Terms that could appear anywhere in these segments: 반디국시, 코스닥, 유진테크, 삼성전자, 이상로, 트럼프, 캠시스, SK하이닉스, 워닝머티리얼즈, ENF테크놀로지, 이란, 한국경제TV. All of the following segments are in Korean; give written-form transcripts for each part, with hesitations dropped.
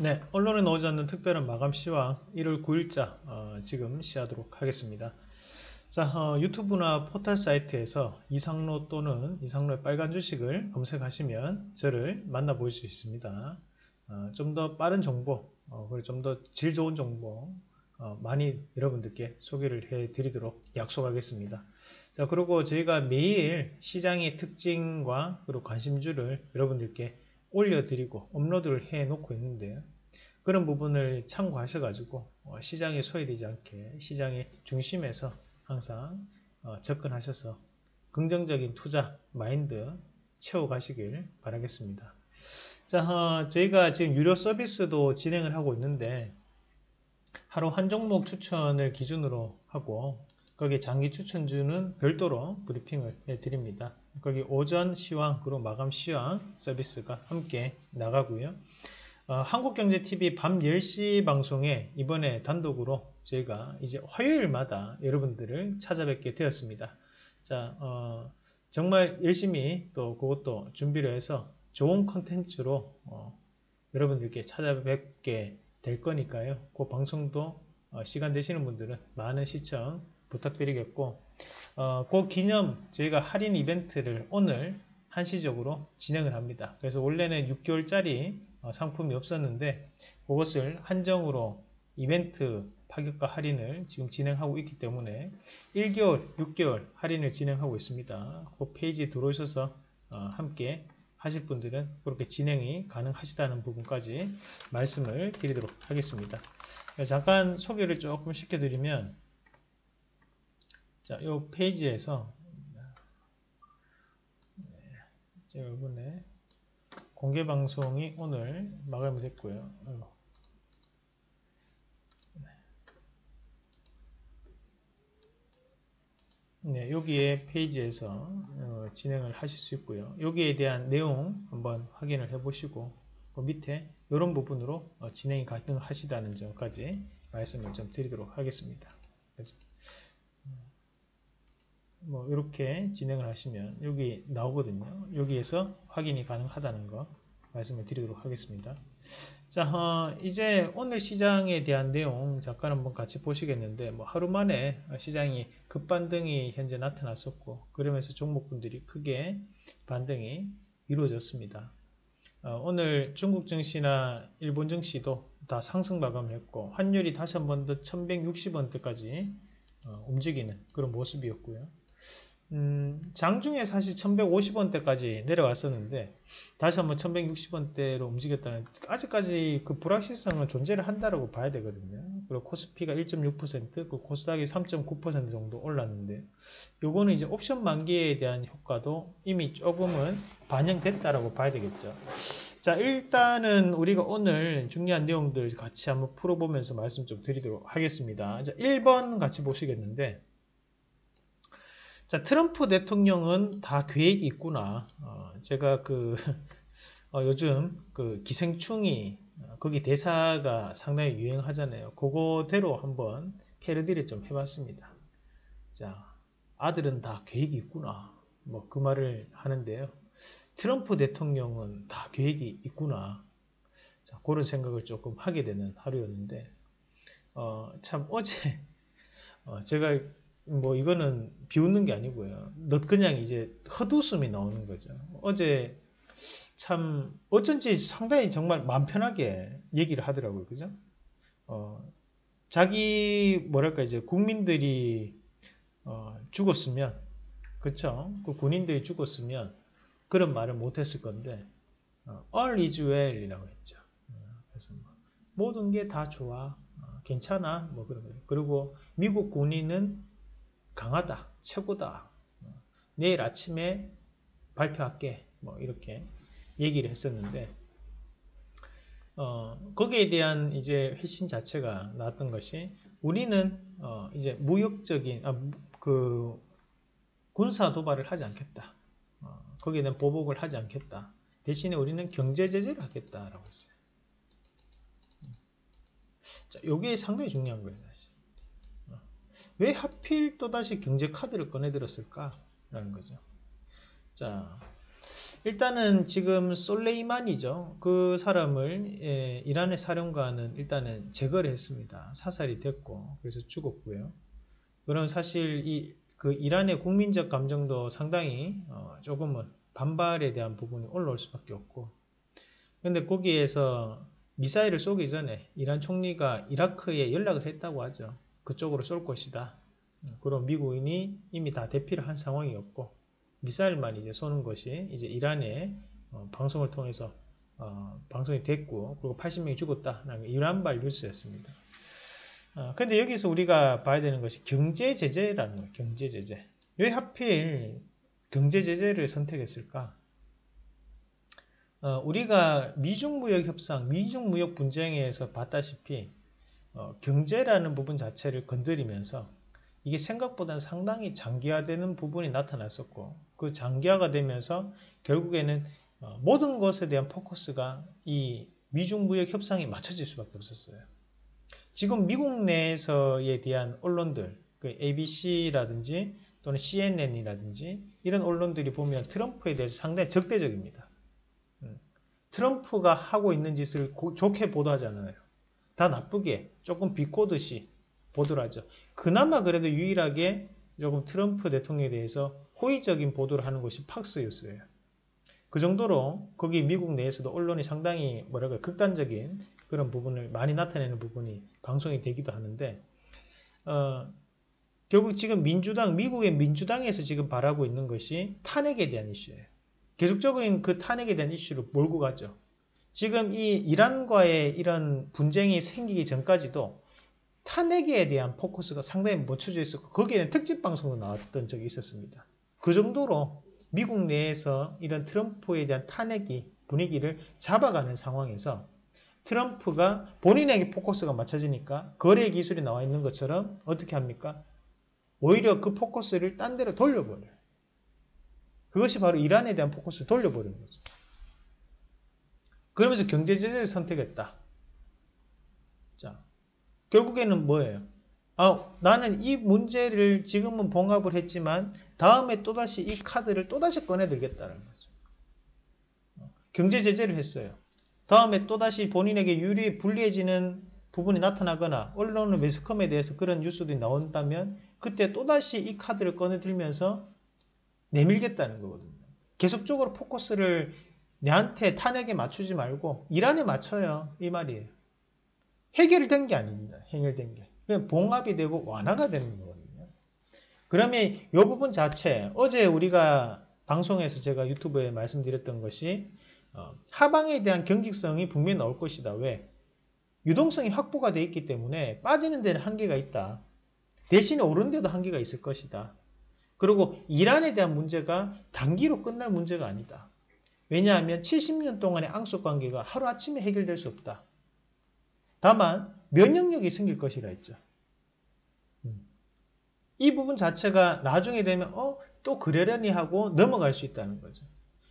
네, 언론에 나오지 않는 특별한 마감 시황 1월 9일자 지금 시하도록 하겠습니다. 자, 유튜브나 포털 사이트에서 이상로 또는 이상로의 빨간 주식을 검색하시면 저를 만나보실 수 있습니다. 좀 더 빠른 정보, 그리고 좀 더 질 좋은 정보 많이 여러분들께 소개를 해드리도록 약속하겠습니다. 자, 그리고 저희가 매일 시장의 특징과 그리고 관심주를 여러분들께 올려드리고 업로드를 해놓고 있는데요. 그런 부분을 참고하셔가지고 시장에 소외되지 않게 시장의 중심에서 항상 접근하셔서 긍정적인 투자 마인드 채워가시길 바라겠습니다. 자, 저희가 지금 유료 서비스도 진행을 하고 있는데 하루 한 종목 추천을 기준으로 하고 거기에 장기 추천주는 별도로 브리핑을 해드립니다. 거기 오전 시황 그리고 마감 시황 서비스가 함께 나가고요. 한국경제TV 밤 10시 방송에 이번에 단독으로 저희가 이제 화요일마다 여러분들을 찾아뵙게 되었습니다. 자, 정말 열심히 또 그것도 준비를 해서 좋은 컨텐츠로 여러분들께 찾아뵙게 될 거니까요. 그 방송도 시간 되시는 분들은 많은 시청 부탁드리겠고, 그 기념 저희가 할인 이벤트를 오늘 한시적으로 진행을 합니다. 그래서 원래는 6개월짜리 상품이 없었는데 그것을 한정으로 이벤트 파격과 할인을 지금 진행하고 있기 때문에 1개월, 6개월 할인을 진행하고 있습니다. 그 페이지에 들어오셔서 함께 하실 분들은 그렇게 진행이 가능하시다는 부분까지 말씀을 드리도록 하겠습니다. 잠깐 소개를 조금 시켜드리면, 자, 요 페이지에서 제가 이번에 공개 방송이 오늘 마감이 됐고요. 네, 여기에 페이지에서 진행을 하실 수 있고요. 여기에 대한 내용 한번 확인을 해 보시고, 그 밑에 이런 부분으로 진행이 가능하시다는 점까지 말씀을 좀 드리도록 하겠습니다. 그래서 뭐 이렇게 진행을 하시면 여기 나오거든요. 여기에서 확인이 가능하다는 거 말씀을 드리도록 하겠습니다. 자, 이제 오늘 시장에 대한 내용 잠깐 한번 같이 보시겠는데, 뭐 하루 만에 시장이 급반등이 현재 나타났었고, 그러면서 종목분들이 크게 반등이 이루어졌습니다. 오늘 중국 증시나 일본 증시도 다 상승 마감을 했고, 환율이 다시 한번 더 1160원대까지 움직이는 그런 모습이었고요. 장중에 사실 1150원대까지 내려왔었는데 다시 한번 1160원대로 움직였다는, 아직까지 그 불확실성은 존재를 한다라고 봐야 되거든요. 그리고 코스피가 1.6%, 그리고 코스닥이 3.9% 정도 올랐는데, 요거는 이제 옵션 만기에 대한 효과도 이미 조금은 반영됐다라고 봐야 되겠죠. 자, 일단은 우리가 오늘 중요한 내용들 같이 한번 풀어보면서 말씀 좀 드리도록 하겠습니다. 자, 1번 같이 보시겠는데, 자, 트럼프 대통령은 다 계획이 있구나. 제가 요즘 그 기생충이 거기 대사가 상당히 유행하잖아요. 그거대로 한번 패러디를 좀 해봤습니다. 자, 아들은 다 계획이 있구나, 뭐 그 말을 하는데요. 트럼프 대통령은 다 계획이 있구나. 자, 그런 생각을 조금 하게 되는 하루였는데, 참 어제 제가 뭐 이거는 비웃는 게 아니고요. 그냥 이제 헛웃음이 나오는 거죠. 어제 참 어쩐지 상당히 정말 마음 편하게 얘기를 하더라고요. 그죠? 자기 뭐랄까 이제 국민들이 죽었으면, 그쵸? 그 군인들이 죽었으면 그런 말을 못했을 건데 all is well 이라고 했죠. 그래서 뭐, 모든 게 다 좋아, 괜찮아, 뭐 그런 거예요. 그리고 미국 군인은 강하다, 최고다, 내일 아침에 발표할게, 뭐 이렇게 얘기를 했었는데, 거기에 대한 이제 회신 자체가 나왔던 것이, 우리는 이제 무역적인 그 군사 도발을 하지 않겠다, 거기에 대한 보복을 하지 않겠다, 대신에 우리는 경제 제재를 하겠다라고 했어요. 자, 요게 상당히 중요한 거예요. 사실 왜 하필 또다시 경제 카드를 꺼내들었을까? 라는 거죠. 자, 일단은 지금 솔레이마니죠. 그 사람을 이란의 사령관은 일단은 제거를 했습니다. 사살이 됐고 그래서 죽었고요. 그럼 사실 그 이란의 국민적 감정도 상당히 조금은 반발에 대한 부분이 올라올 수밖에 없고, 근데 거기에서 미사일을 쏘기 전에 이란 총리가 이라크에 연락을 했다고 하죠. 그쪽으로 쏠 것이다. 그럼 미국인이 이미 다 대피를 한 상황이었고 미사일만 이제 쏘는 것이 이제 이란의 방송을 통해서 방송이 됐고, 그리고 80명이 죽었다라는 이란발 뉴스였습니다. 근데 여기서 우리가 봐야 되는 것이 경제 제재라는 거예요. 경제 제재. 왜 하필 경제 제재를 선택했을까? 우리가 미중무역 협상, 미중무역 분쟁에서 봤다시피 경제라는 부분 자체를 건드리면서 이게 생각보다는 상당히 장기화되는 부분이 나타났었고, 그 장기화가 되면서 결국에는 모든 것에 대한 포커스가 이 미중무역 협상에 맞춰질 수밖에 없었어요. 지금 미국 내에서에 대한 언론들, 그 ABC라든지 또는 CNN이라든지 이런 언론들이 보면 트럼프에 대해서 상당히 적대적입니다. 트럼프가 하고 있는 짓을 좋게 보도하잖아요. 다 나쁘게 조금 비꼬듯이 보도를 하죠. 그나마 그래도 유일하게 조금 트럼프 대통령에 대해서 호의적인 보도를 하는 것이 팍스 뉴스예요. 그 정도로 거기 미국 내에서도 언론이 상당히 뭐랄까 극단적인 그런 부분을 많이 나타내는 부분이 방송이 되기도 하는데, 결국 지금 민주당, 미국의 민주당에서 지금 바라고 있는 것이 탄핵에 대한 이슈예요. 계속적인 그 탄핵에 대한 이슈로 몰고 가죠. 지금 이 이란과의 이런 분쟁이 생기기 전까지도 탄핵에 대한 포커스가 상당히 맞춰져 있었고, 거기에는 특집 방송으로 나왔던 적이 있었습니다. 그 정도로 미국 내에서 이런 트럼프에 대한 탄핵이 분위기를 잡아가는 상황에서 트럼프가 본인에게 포커스가 맞춰지니까 거래 기술이 나와 있는 것처럼 어떻게 합니까? 오히려 그 포커스를 딴 데로 돌려버려요. 그것이 바로 이란에 대한 포커스를 돌려버리는 거죠. 그러면서 경제 제재를 선택했다. 자, 결국에는 뭐예요? 나는 이 문제를 지금은 봉합을 했지만 다음에 또다시 이 카드를 또다시 꺼내들겠다는 거죠. 경제 제재를 했어요. 다음에 또다시 본인에게 유리 불리해지는 부분이 나타나거나 언론의 매스컴에 대해서 그런 뉴스들이 나온다면 그때 또다시 이 카드를 꺼내들면서 내밀겠다는 거거든요. 계속적으로 포커스를 내한테 탄핵에 맞추지 말고 이란에 맞춰요. 이 말이에요. 해결된 게 아닙니다. 해결된 게. 그냥 봉합이 되고 완화가 되는 거거든요. 그러면 이 부분 자체, 어제 우리가 방송에서 제가 유튜브에 말씀드렸던 것이 하방에 대한 경직성이 분명히 나올 것이다. 왜? 유동성이 확보가 돼 있기 때문에 빠지는 데는 한계가 있다. 대신에 오른 데도 한계가 있을 것이다. 그리고 이란에 대한 문제가 단기로 끝날 문제가 아니다. 왜냐하면 70년 동안의 앙숙관계가 하루아침에 해결될 수 없다. 다만 면역력이 생길 것이라 했죠. 이 부분 자체가 나중에 되면 또 그러려니 하고 넘어갈 수 있다는 거죠.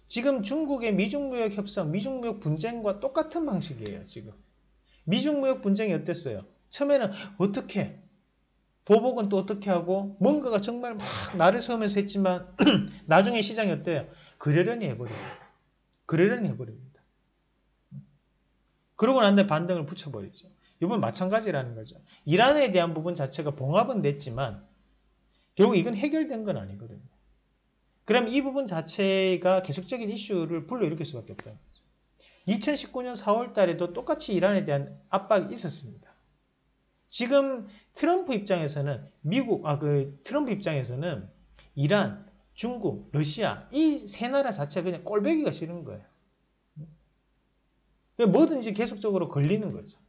지금 중국의 미중무역 협상, 미중무역 분쟁과 똑같은 방식이에요. 지금 미중무역 분쟁이 어땠어요? 처음에는 어떻게 보복은 또 어떻게 하고 뭔가가 정말 막 나를 세우면서 했지만 나중에 시장이 어때요? 그러려니 해버립니다. 그러려니 해버립니다. 그러고 난데 반등을 붙여버리죠. 이번 마찬가지라는 거죠. 이란에 대한 부분 자체가 봉합은 됐지만 결국 이건 해결된 건 아니거든요. 그럼 이 부분 자체가 계속적인 이슈를 불러일으킬 수밖에 없다는 거죠. 2019년 4월 달에도 똑같이 이란에 대한 압박이 있었습니다. 지금 트럼프 입장에서는 트럼프 입장에서는 이란, 중국, 러시아 이 세 나라 자체가 그냥 꼴배기가 싫은 거예요. 뭐든지 계속적으로 걸리는 거죠.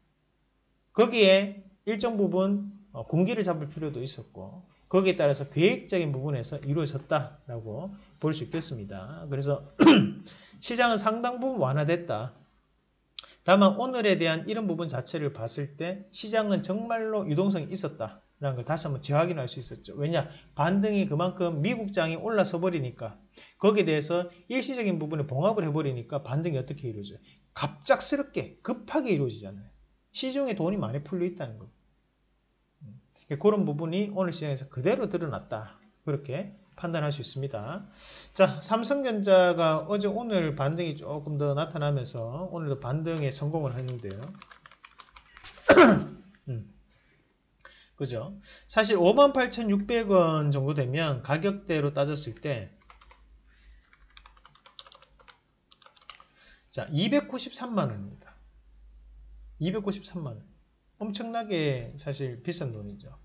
거기에 일정 부분 군기를 잡을 필요도 있었고 거기에 따라서 계획적인 부분에서 이루어졌다라고 볼 수 있겠습니다. 그래서 시장은 상당 부분 완화됐다. 다만 오늘에 대한 이런 부분 자체를 봤을 때 시장은 정말로 유동성이 있었다라는 걸 다시 한번 재확인할 수 있었죠. 왜냐? 반등이 그만큼 미국장이 올라서 버리니까 거기에 대해서 일시적인 부분에 봉합을 해버리니까 반등이 어떻게 이루어져요? 갑작스럽게 급하게 이루어지잖아요. 시중에 돈이 많이 풀려 있다는 거. 그런 부분이 오늘 시장에서 그대로 드러났다. 그렇게 판단할 수 있습니다. 자, 삼성전자가 어제 오늘 반등이 조금 더 나타나면서 오늘도 반등에 성공을 했는데요. 그죠? 사실 58,600원 정도 되면 가격대로 따졌을 때 자, 293만원입니다. 293만원. 엄청나게 사실 비싼 돈이죠.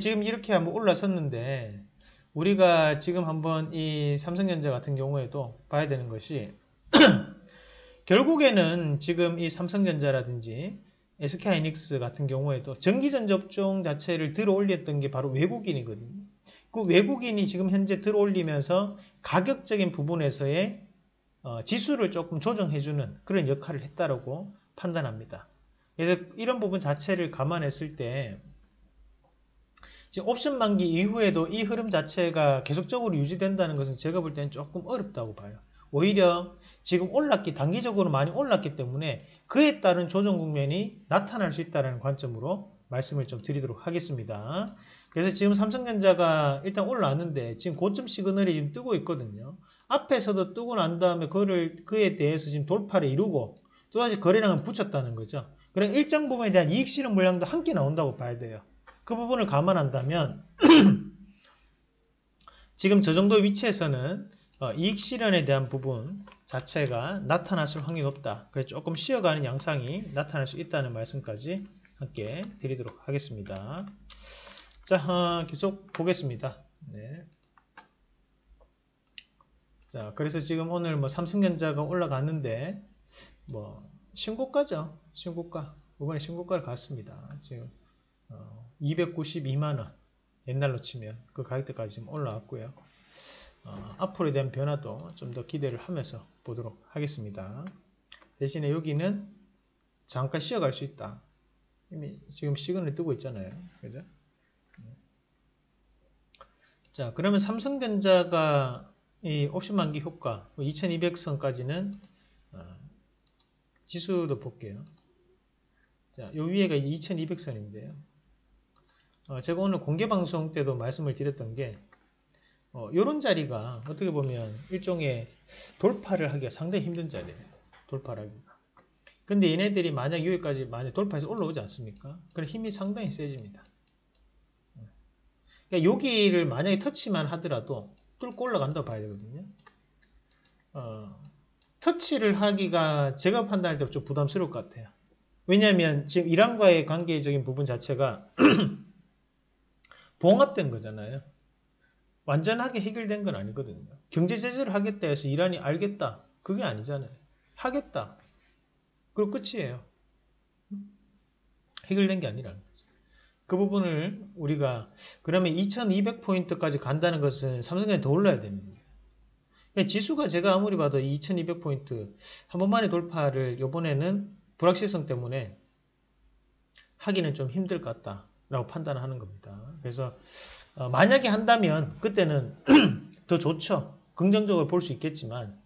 지금 이렇게 한번 올라섰는데 우리가 지금 한번 이 삼성전자 같은 경우에도 봐야 되는 것이 결국에는 지금 이 삼성전자라든지 SK하이닉스 같은 경우에도 전기전 접종 자체를 들어올렸던 게 바로 외국인이거든요. 그 외국인이 지금 현재 들어올리면서 가격적인 부분에서의 지수를 조금 조정해주는 그런 역할을 했다라고 판단합니다. 그래서 이런 부분 자체를 감안했을 때 지금 옵션 만기 이후에도 이 흐름 자체가 계속적으로 유지된다는 것은 제가 볼 때는 조금 어렵다고 봐요. 오히려 지금 단기적으로 많이 올랐기 때문에 그에 따른 조정 국면이 나타날 수 있다는 관점으로 말씀을 좀 드리도록 하겠습니다. 그래서 지금 삼성전자가 일단 올라왔는데 지금 고점 시그널이 지금 뜨고 있거든요. 앞에서도 뜨고 난 다음에 그에 대해서 지금 돌파를 이루고 또다시 거래량을 붙였다는 거죠. 그럼 일정 부분에 대한 이익 실현 물량도 함께 나온다고 봐야 돼요. 그 부분을 감안한다면 지금 저 정도 위치에서는 이익 실현에 대한 부분 자체가 나타났을 확률이 높다. 그래서 조금 쉬어가는 양상이 나타날 수 있다는 말씀까지 함께 드리도록 하겠습니다. 자, 계속 보겠습니다. 네. 자, 그래서 지금 오늘 뭐 삼성전자가 올라갔는데 뭐 신고가죠. 신고가. 이번에 신고가를 갔습니다. 지금 292만원 옛날로 치면 그 가격대까지 지금 올라왔고요. 앞으로에 대한 변화도 좀 더 기대를 하면서 보도록 하겠습니다. 대신에 여기는 잠깐 쉬어갈 수 있다. 이미 지금 시그널이 뜨고 있잖아요. 그죠? 자, 그러면 삼성전자가 이 옵션 만기 효과 2200선까지는 지수도 볼게요. 자, 요 위에가 2200선인데요. 제가 오늘 공개방송 때도 말씀을 드렸던 게 요런 자리가 어떻게 보면 일종의 돌파를 하기가 상당히 힘든 자리예요. 돌파를 하기가. 근데 얘네들이 만약 여기까지 돌파해서 올라오지 않습니까? 그럼 힘이 상당히 세집니다. 그러니까 여기를 만약에 터치만 하더라도 뚫고 올라간다고 봐야 되거든요. 터치를 하기가 제가 판단할 때 좀 부담스러울 것 같아요. 왜냐하면 지금 이란과의 관계적인 부분 자체가 봉합된 거잖아요. 완전하게 해결된 건 아니거든요. 경제 제재를 하겠다 해서 이란이 알겠다. 그게 아니잖아요. 하겠다. 그리고 끝이에요. 해결된 게 아니라는 거죠. 그 부분을 우리가 그러면 2200포인트까지 간다는 것은 삼성전자 더 올라야 됩니다. 지수가 제가 아무리 봐도 2200포인트 한 번만의 돌파를 이번에는 불확실성 때문에 하기는 좀 힘들 것 같다라고 판단하는 겁니다. 그래서 만약에 한다면 그때는 더 좋죠. 긍정적으로 볼 수 있겠지만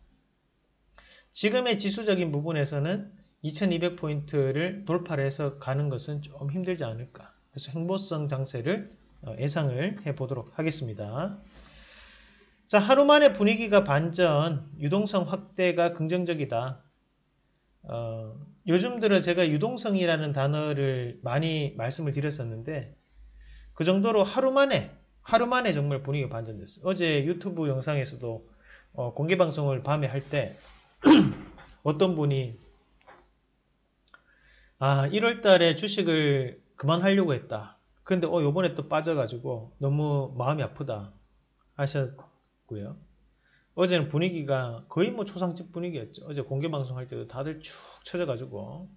지금의 지수적인 부분에서는 2200포인트를 돌파를 해서 가는 것은 좀 힘들지 않을까. 그래서 행보성 장세를 예상을 해보도록 하겠습니다. 자, 하루 만에 분위기가 반전, 유동성 확대가 긍정적이다. 요즘 들어 제가 유동성이라는 단어를 많이 말씀을 드렸었는데 그 정도로 하루 만에 정말 분위기가 반전됐어요. 어제 유튜브 영상에서도 공개방송을 밤에 할 때 어떤 분이 1월달에 주식을 그만하려고 했다. 근데 요번에 또 빠져가지고 너무 마음이 아프다 하셨고요. 어제는 분위기가 거의 뭐 초상집 분위기였죠. 어제 공개방송 할 때도 다들 쭉 쳐져가지고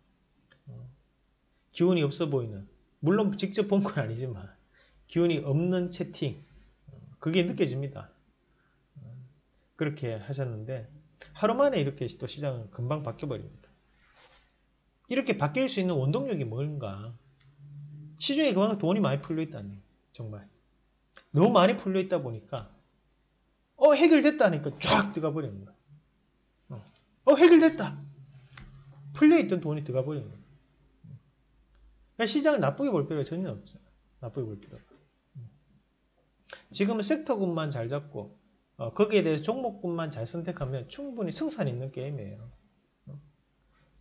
기운이 없어 보이는, 물론 직접 본 건 아니지만 기운이 없는 채팅, 그게 느껴집니다. 그렇게 하셨는데 하루 만에 이렇게 또 시장은 금방 바뀌어버립니다. 이렇게 바뀔 수 있는 원동력이 뭔가? 시중에 그만큼 돈이 많이 풀려있다니, 정말 너무 많이 풀려있다 보니까 해결됐다니까 쫙 들어가버리는 거야. 해결됐다! 풀려있던 돈이 들어가버리는 거야. 그러니까 시장을 나쁘게 볼 필요가 전혀 없어요. 나쁘게 볼 필요가. 지금은 섹터군만 잘 잡고 거기에 대해서 종목군만 잘 선택하면 충분히 승산이 있는 게임이에요.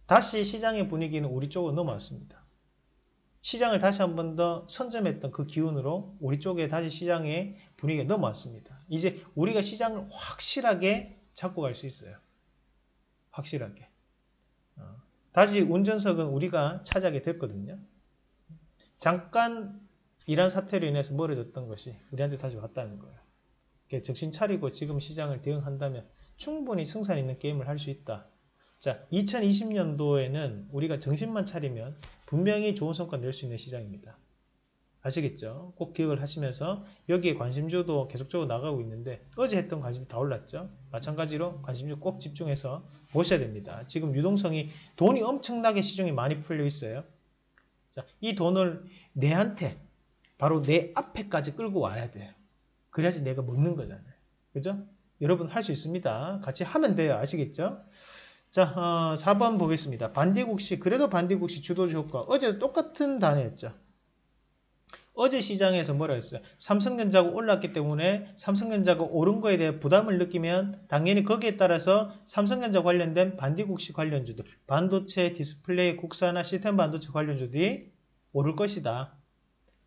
다시 시장의 분위기는 우리 쪽으로 넘어왔습니다. 시장을 다시 한 번 더 선점했던 그 기운으로 우리 쪽에 다시 시장의 분위기가 넘어왔습니다. 이제 우리가 시장을 확실하게 잡고 갈 수 있어요. 확실하게. 다시 운전석은 우리가 차지하게 됐거든요. 잠깐 이란 사태로 인해서 멀어졌던 것이 우리한테 다시 왔다는 거예요. 정신 차리고 지금 시장을 대응한다면 충분히 승산 있는 게임을 할 수 있다. 자, 2020년도에는 우리가 정신만 차리면 분명히 좋은 성과 낼 수 있는 시장입니다. 아시겠죠? 꼭 기억을 하시면서 여기에 관심주도 계속적으로 나가고 있는데 어제 했던 관심이 다 올랐죠? 마찬가지로 관심주 꼭 집중해서 보셔야 됩니다. 지금 유동성이 돈이 엄청나게 시중에 많이 풀려 있어요. 자, 이 돈을 내한테 바로 내 앞에까지 끌고 와야 돼요. 그래야지 내가 묻는 거잖아요. 그죠? 여러분 할 수 있습니다. 같이 하면 돼요. 아시겠죠? 자, 4번 보겠습니다. 반디국시, 그래도 반디국시 주도주 효과. 어제도 똑같은 단어였죠. 어제 시장에서 뭐라 했어요? 삼성전자가 올랐기 때문에 삼성전자가 오른 거에 대해 부담을 느끼면 당연히 거기에 따라서 삼성전자 관련된 반디국시 관련주들, 반도체, 디스플레이, 국산화, 시스템 반도체 관련주들이 오를 것이다.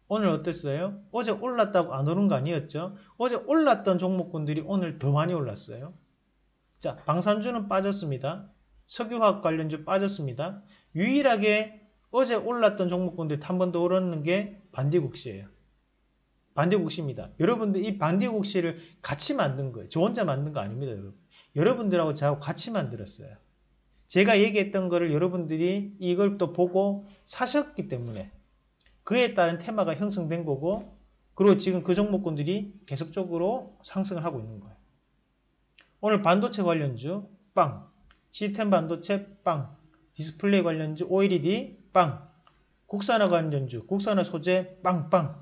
오늘 어땠어요? 어제 올랐다고 안 오른 거 아니었죠? 어제 올랐던 종목군들이 오늘 더 많이 올랐어요. 자, 방산주는 빠졌습니다. 석유화학 관련주 빠졌습니다. 유일하게 어제 올랐던 종목군들이 한 번 더 오르는 게 반디국시예요. 반디국시입니다. 여러분들 이 반디국시를 같이 만든 거예요. 저 혼자 만든 거 아닙니다. 여러분. 여러분들하고 저하고 같이 만들었어요. 제가 얘기했던 거를 여러분들이 이걸 또 보고 사셨기 때문에 그에 따른 테마가 형성된 거고, 그리고 지금 그 종목군들이 계속적으로 상승을 하고 있는 거예요. 오늘 반도체 관련주 빵, 시스템 반도체 빵, 디스플레이 관련주 OLED 빵, 국산화 관련주, 국산화 소재 빵빵.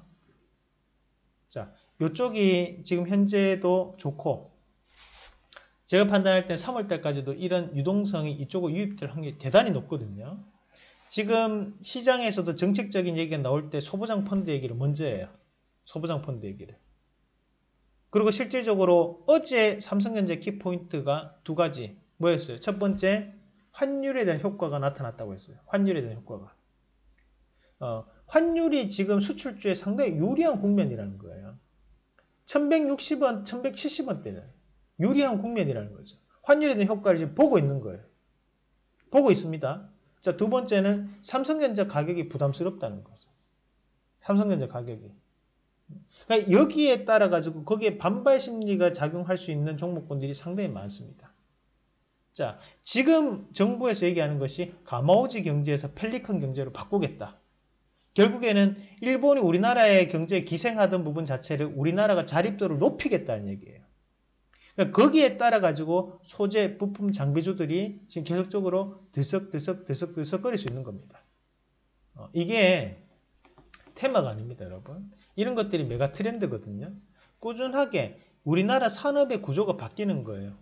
자, 요쪽이 지금 현재도 좋고 제가 판단할 때 3월달까지도 이런 유동성이 이쪽으로 유입될 확률이 대단히 높거든요. 지금 시장에서도 정책적인 얘기가 나올 때 소부장 펀드 얘기를 먼저 해요. 소부장 펀드 얘기를. 그리고 실질적으로 어제 삼성전자 키포인트가 두 가지 뭐였어요? 첫 번째, 환율에 대한 효과가 나타났다고 했어요. 환율에 대한 효과가. 환율이 지금 수출주에 상당히 유리한 국면이라는 거예요. 1160원, 1170원대는 유리한 국면이라는 거죠. 환율에 대한 효과를 지금 보고 있는 거예요. 보고 있습니다. 자, 두 번째는 삼성전자 가격이 부담스럽다는 거죠. 삼성전자 가격이. 그러니까 여기에 따라 가지고 거기에 반발 심리가 작용할 수 있는 종목군들이 상당히 많습니다. 자, 지금 정부에서 얘기하는 것이 가마우지 경제에서 펠리컨 경제로 바꾸겠다. 결국에는 일본이 우리나라의 경제에 기생하던 부분 자체를 우리나라가 자립도를 높이겠다는 얘기예요. 그러니까 거기에 따라 가지고 소재, 부품, 장비주들이 지금 계속적으로 들썩들썩 거릴 수 있는 겁니다. 이게 테마가 아닙니다, 여러분. 이런 것들이 메가 트렌드거든요. 꾸준하게 우리나라 산업의 구조가 바뀌는 거예요.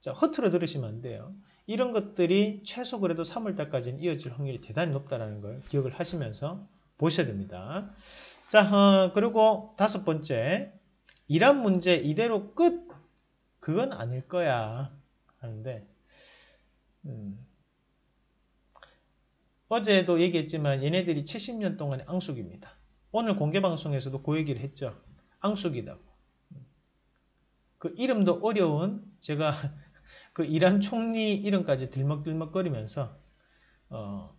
자, 허투루 들으시면 안 돼요. 이런 것들이 최소 그래도 3월달까지는 이어질 확률이 대단히 높다는 걸 기억을 하시면서 보셔야 됩니다. 자, 그리고 다섯 번째, 이란 문제 이대로 끝? 그건 아닐 거야 하는데, 어제도 얘기했지만 얘네들이 70년 동안의 앙숙입니다. 오늘 공개방송에서도 그 얘기를 했죠. 앙숙이다고. 그 이름도 어려운, 제가 그 이란 총리 이름까지 들먹들먹거리면서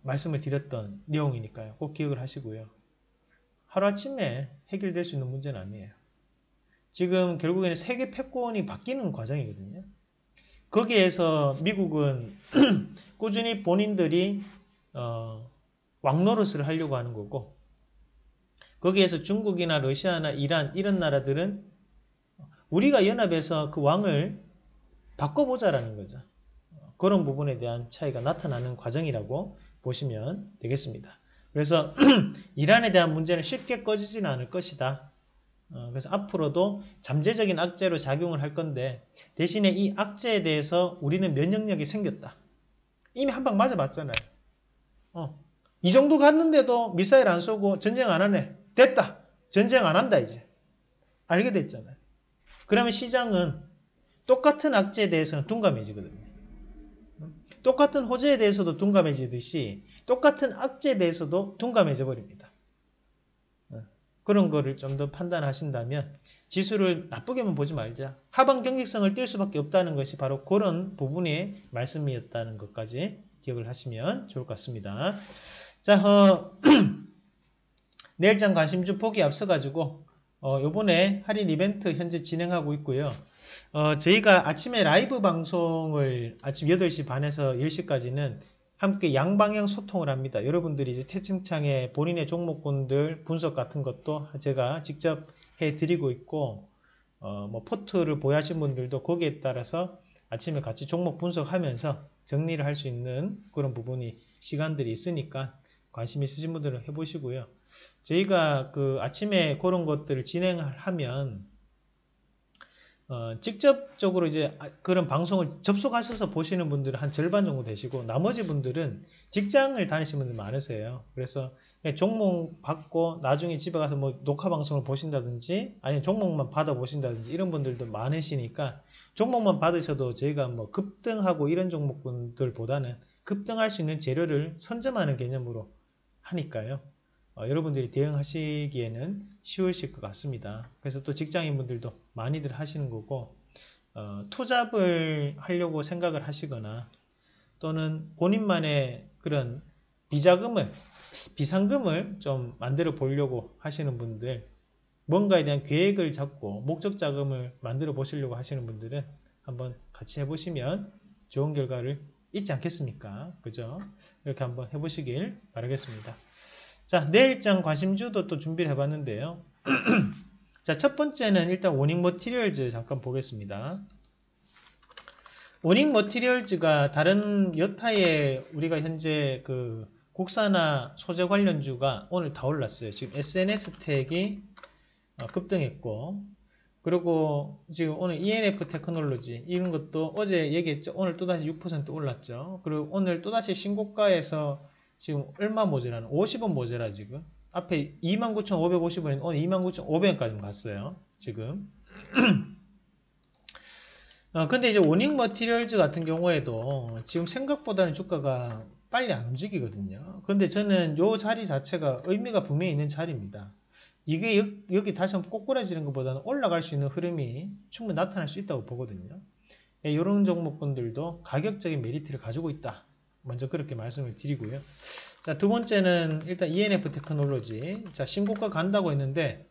말씀을 드렸던 내용이니까요. 꼭 기억을 하시고요. 하루아침에 해결될 수 있는 문제는 아니에요. 지금 결국에는 세계 패권이 바뀌는 과정이거든요. 거기에서 미국은 꾸준히 본인들이 왕노릇을 하려고 하는 거고, 거기에서 중국이나 러시아나 이란 이런 나라들은 우리가 연합해서 그 왕을 바꿔보자라는 거죠. 그런 부분에 대한 차이가 나타나는 과정이라고 보시면 되겠습니다. 그래서 이란에 대한 문제는 쉽게 꺼지지는 않을 것이다. 그래서 앞으로도 잠재적인 악재로 작용을 할 건데, 대신에 이 악재에 대해서 우리는 면역력이 생겼다. 이미 한 방 맞아봤잖아요. 이 정도 갔는데도 미사일 안 쏘고 전쟁 안 하네. 됐다. 전쟁 안 한다 이제. 알게 됐잖아요. 그러면 시장은 똑같은 악재에 대해서는 둔감해지거든요. 똑같은 호재에 대해서도 둔감해지듯이 똑같은 악재에 대해서도 둔감해져 버립니다. 그런 거를 좀 더 판단하신다면 지수를 나쁘게만 보지 말자. 하방 경직성을 띌 수밖에 없다는 것이 바로 그런 부분의 말씀이었다는 것까지 기억을 하시면 좋을 것 같습니다. 자, 내일장 관심주 보기 앞서가지고 요번에 할인 이벤트 현재 진행하고 있고요. 저희가 아침에 라이브 방송을 아침 8시 반에서 10시까지는 함께 양방향 소통을 합니다. 여러분들이 이제 채팅창에 본인의 종목군들 분석 같은 것도 제가 직접 해드리고 있고, 뭐 포트를 보유하신 분들도 거기에 따라서 아침에 같이 종목 분석하면서 정리를 할 수 있는 그런 부분이 시간들이 있으니까 관심 있으신 분들은 해보시고요. 저희가 그 아침에 그런 것들을 진행하면 직접적으로 이제 그런 방송을 접속하셔서 보시는 분들은 한 절반 정도 되시고, 나머지 분들은 직장을 다니시는 분들 많으세요. 그래서 종목 받고 나중에 집에 가서 뭐 녹화 방송을 보신다든지 아니면 종목만 받아 보신다든지 이런 분들도 많으시니까, 종목만 받으셔도 저희가 뭐 급등하고 이런 종목들보다는 급등할 수 있는 재료를 선점하는 개념으로 하니까요. 여러분들이 대응하시기에는 쉬우실 것 같습니다. 그래서 또 직장인분들도 많이들 하시는 거고, 투잡을 하려고 생각을 하시거나 또는 본인만의 그런 비상금을 좀 만들어 보려고 하시는 분들, 뭔가에 대한 계획을 잡고 목적 자금을 만들어 보시려고 하시는 분들은 한번 같이 해보시면 좋은 결과를 있지 않겠습니까? 그죠? 이렇게 한번 해보시길 바라겠습니다. 자, 내일장 관심주도 또 준비를 해봤는데요. 자, 첫 번째는 일단 워닝머티리얼즈 잠깐 보겠습니다. 워닝머티리얼즈가 다른 여타의 우리가 현재 그 국산화 소재 관련주가 오늘 다 올랐어요. 지금 SNS텍이 급등했고, 그리고 지금 오늘 ENF테크놀로지 이런 것도 어제 얘기했죠. 오늘 또다시 6% 올랐죠. 그리고 오늘 또다시 신고가에서 지금 얼마 모자라는? 50원 모자라. 지금 앞에 29,550원인데 오늘 29,500원까지 갔어요. 지금 근데 이제 워닝머티리얼즈 같은 경우에도 지금 생각보다는 주가가 빨리 안 움직이거든요. 근데 저는 이 자리 자체가 의미가 분명히 있는 자리입니다. 이게 여기 다시 한번 꼬꾸라지는 것보다는 올라갈 수 있는 흐름이 충분히 나타날 수 있다고 보거든요. 이런 종목군들도 가격적인 메리트를 가지고 있다. 먼저 그렇게 말씀을 드리고요. 자, 두 번째는 일단 ENF 테크놀로지. 자, 신고가 간다고 했는데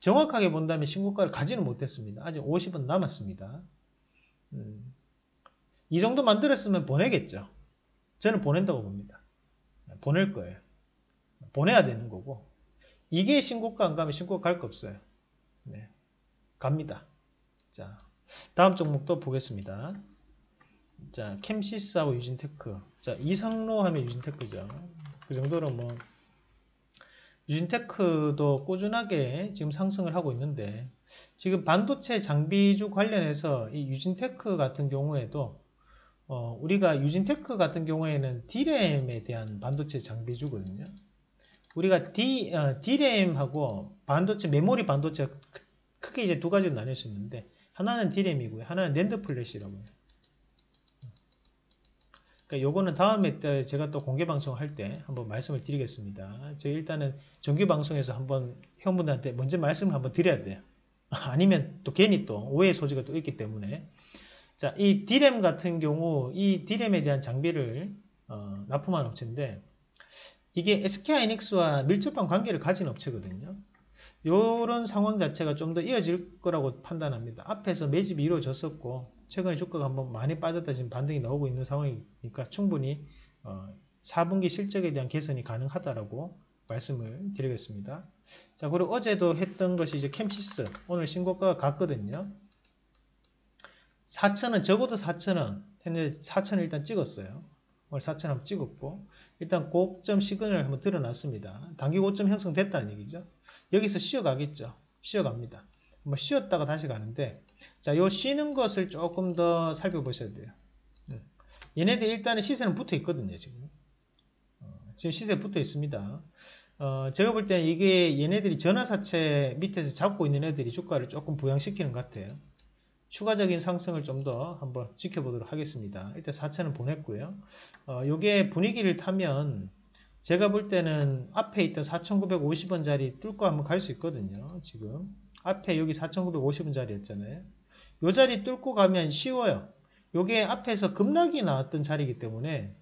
정확하게 본다면 신고가를 가지는 못했습니다. 아직 50원 남았습니다. 이 정도 만들었으면 보내겠죠. 저는 보낸다고 봅니다. 보낼 거예요. 보내야 되는 거고, 이게 신고가 안 가면 신고가 갈 거 없어요. 네, 갑니다. 자, 다음 종목도 보겠습니다. 자, 캠시스하고 유진테크. 자, 이상로 하면 유진테크죠. 그 정도로 뭐 유진테크도 꾸준하게 지금 상승을 하고 있는데, 지금 반도체 장비주 관련해서 이 유진테크 같은 경우에도 우리가 유진테크 같은 경우에는 D램에 대한 반도체 장비주거든요. 우리가 D램하고 반도체 메모리 반도체가 크게 이제 두 가지로 나뉠 수 있는데, 하나는 D램이고요, 하나는 낸드 플래시라고 해요. 그러니까 요거는 다음에 때 제가 또 공개 방송 할 때 한번 말씀을 드리겠습니다. 제가 일단은 정규 방송에서 한번 회원분들한테 먼저 말씀을 한번 드려야 돼요. 아니면 또 괜히 또 오해 소지가 또 있기 때문에. 자, 이 D램 같은 경우, 이 D램에 대한 장비를 납품한 업체인데, 이게 SK하이닉스와 밀접한 관계를 가진 업체거든요. 요런 상황 자체가 좀 더 이어질 거라고 판단합니다. 앞에서 매집이 이루어졌었고, 최근에 주가가 한번 많이 빠졌다 지금 반등이 나오고 있는 상황이니까 충분히 4분기 실적에 대한 개선이 가능하다라고 말씀을 드리겠습니다. 자, 그리고 어제도 했던 것이 이제 캠시스. 오늘 신고가가 갔거든요. 4,000원, 적어도 4,000원 했는데 4,000원 일단 찍었어요. 오늘 4,000원 한번 찍었고, 일단 고점 시그널을 한번 드러났습니다. 단기 고점 형성됐다는 얘기죠. 여기서 쉬어가겠죠. 쉬어갑니다. 한번 쉬었다가 다시 가는데, 자, 요 쉬는 것을 조금 더 살펴보셔야 돼요. 얘네들 일단은 시세는 붙어 있거든요. 지금 시세 붙어 있습니다. 제가 볼 때 이게 얘네들이 전화사채 밑에서 잡고 있는 애들이 주가를 조금 부양시키는 것 같아요. 추가적인 상승을 좀 더 한번 지켜보도록 하겠습니다. 일단 사채는 보냈고요. 요게 분위기를 타면 제가 볼 때는 앞에 있던 4,950원짜리 뚫고 한번 갈 수 있거든요. 지금 앞에 여기 4,950원짜리였잖아요. 요 자리 뚫고 가면 쉬워요. 요게 앞에서 급락이 나왔던 자리이기 때문에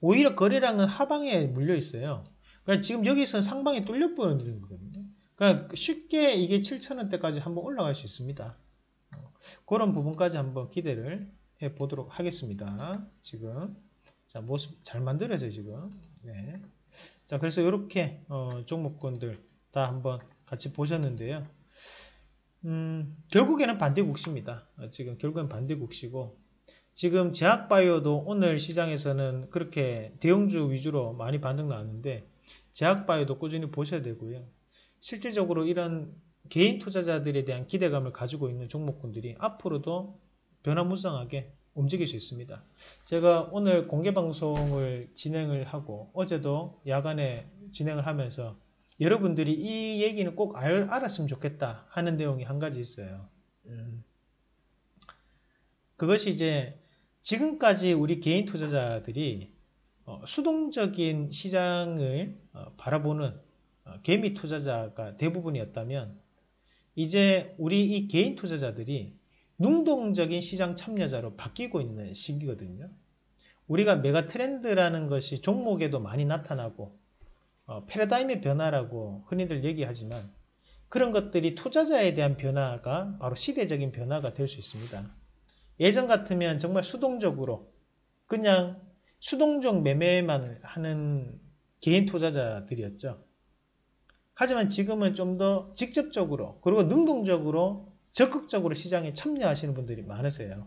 오히려 거래량은 하방에 물려 있어요. 그러니까 지금 여기서는 상방에 뚫려 보이는 거거든요. 그러니까 쉽게 이게 7,000원대까지 한번 올라갈 수 있습니다. 그런 부분까지 한번 기대를 해 보도록 하겠습니다. 지금 자, 모습 잘 만들어져요 지금. 네. 자, 그래서 이렇게 종목군들 다 한번 같이 보셨는데요. 결국에는 반대국시입니다. 지금 결국엔 반대국시고, 지금 제약바이오도 오늘 시장에서는 그렇게 대형주 위주로 많이 반등 나왔는데 제약바이오도 꾸준히 보셔야 되고요. 실질적으로 이런 개인 투자자들에 대한 기대감을 가지고 있는 종목군들이 앞으로도 변화무쌍하게 움직일 수 있습니다. 제가 오늘 공개방송을 진행을 하고 어제도 야간에 진행을 하면서 여러분들이 이 얘기는 꼭 알았으면 좋겠다 하는 내용이 한 가지 있어요. 그것이 이제 지금까지 우리 개인 투자자들이 수동적인 시장을 바라보는 개미 투자자가 대부분이었다면, 이제 우리 이 개인 투자자들이 능동적인 시장 참여자로 바뀌고 있는 시기거든요. 우리가 메가 트렌드라는 것이 종목에도 많이 나타나고 패러다임의 변화라고 흔히들 얘기하지만, 그런 것들이 투자자에 대한 변화가 바로 시대적인 변화가 될 수 있습니다. 예전 같으면 정말 수동적으로 그냥 수동적 매매만 하는 개인 투자자들이었죠. 하지만 지금은 좀 더 직접적으로, 그리고 능동적으로 적극적으로 시장에 참여하시는 분들이 많으세요.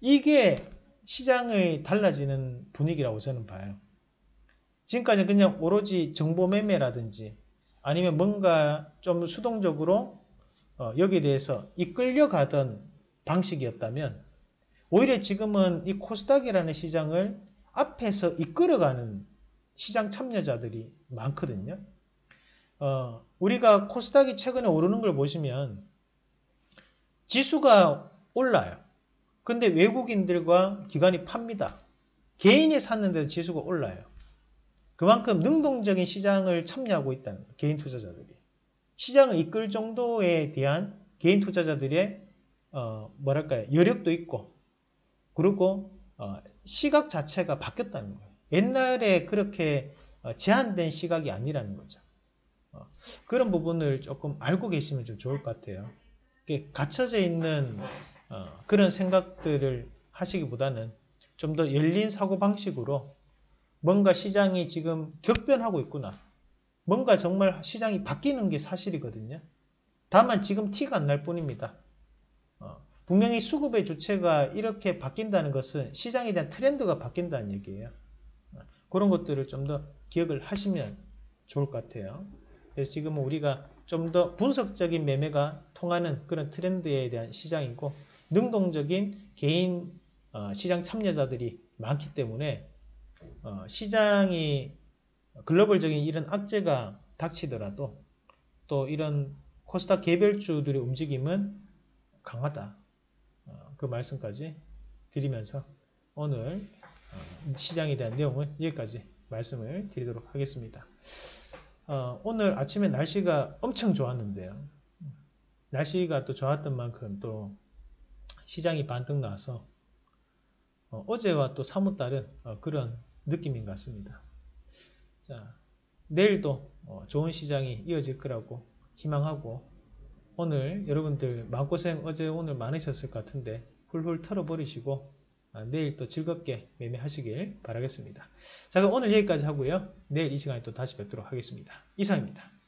이게 시장의 달라지는 분위기라고 저는 봐요. 지금까지 그냥 오로지 정보 매매라든지 아니면 뭔가 좀 수동적으로 여기에 대해서 이끌려가던 방식이었다면, 오히려 지금은 이 코스닥이라는 시장을 앞에서 이끌어가는 시장 참여자들이 많거든요. 우리가 코스닥이 최근에 오르는 걸 보시면 지수가 올라요. 근데 외국인들과 기관이 팝니다. 개인이 샀는데도 지수가 올라요. 그만큼 능동적인 시장을 참여하고 있다는 거예요. 개인 투자자들이 시장을 이끌 정도에 대한 개인 투자자들의 뭐랄까요, 여력도 있고, 그리고 시각 자체가 바뀌었다는 거예요. 옛날에 그렇게 제한된 시각이 아니라는 거죠. 그런 부분을 조금 알고 계시면 좀 좋을 것 같아요. 이렇게 갇혀져 있는 그런 생각들을 하시기보다는 좀 더 열린 사고방식으로, 뭔가 시장이 지금 격변하고 있구나, 뭔가 정말 시장이 바뀌는 게 사실이거든요. 다만 지금 티가 안 날 뿐입니다. 분명히 수급의 주체가 이렇게 바뀐다는 것은 시장에 대한 트렌드가 바뀐다는 얘기예요. 그런 것들을 좀 더 기억을 하시면 좋을 것 같아요. 그래서 지금은 우리가 좀 더 분석적인 매매가 통하는 그런 트렌드에 대한 시장이고, 능동적인 개인 시장 참여자들이 많기 때문에 시장이 글로벌적인 이런 악재가 닥치더라도 또 이런 코스닥 개별주들의 움직임은 강하다, 그 말씀까지 드리면서 오늘 시장에 대한 내용은 여기까지 말씀을 드리도록 하겠습니다. 오늘 아침에 날씨가 엄청 좋았는데요. 날씨가 또 좋았던 만큼 또 시장이 반등 나서 어제와 또 사뭇 다른 그런 느낌인 것 같습니다. 자, 내일도 좋은 시장이 이어질 거라고 희망하고, 오늘 여러분들 마음고생 어제 오늘 많으셨을 것 같은데 훌훌 털어버리시고 내일 또 즐겁게 매매하시길 바라겠습니다. 자, 그럼 오늘 여기까지 하고요. 내일 이 시간에 또 다시 뵙도록 하겠습니다. 이상입니다.